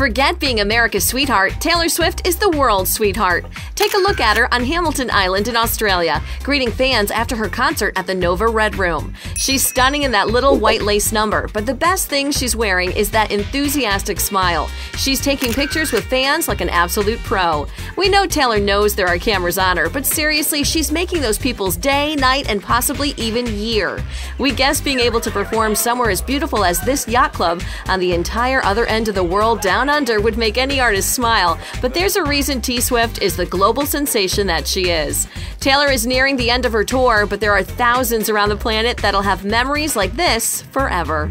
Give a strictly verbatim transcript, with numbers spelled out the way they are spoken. Forget being America's sweetheart, Taylor Swift is the world's sweetheart. Take a look at her on Hamilton Island in Australia, greeting fans after her concert at the Nova Red Room. She's stunning in that little white lace number, but the best thing she's wearing is that enthusiastic smile. She's taking pictures with fans like an absolute pro. We know Taylor knows there are cameras on her, but seriously, she's making those people's day, night, and possibly even year. We guess being able to perform somewhere as beautiful as this yacht club on the entire other end of the world down under would make any artist smile, but there's a reason T. Swift is the global sensation that she is. Taylor is nearing the end of her tour, but there are thousands around the planet that'll have memories like this forever.